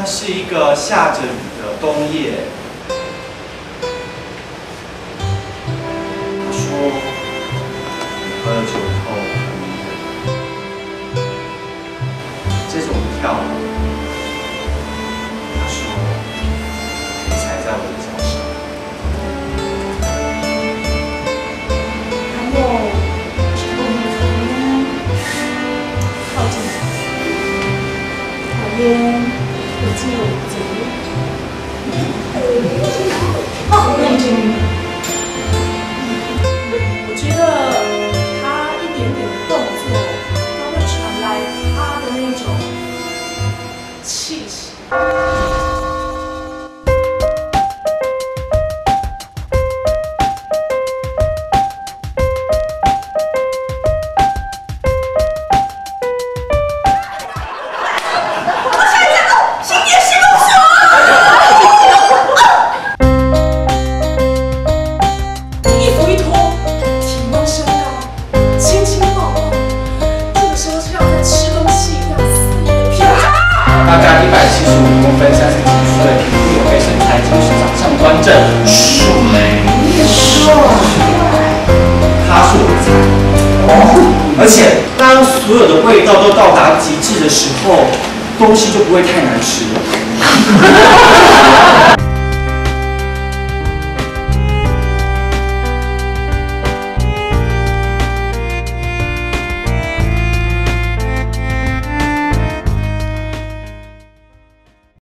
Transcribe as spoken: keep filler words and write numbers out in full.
那是一个下着雨的冬夜。他说，喝了酒以后很累。接着我们跳舞。他说，你踩在我的脚上。然后我们从靠近旁边。 有酒精，好认真。我觉得他一点点的动作都会传来他的那种气息。而且，当所有的味道都到达极致的时候，东西就不会太难吃了。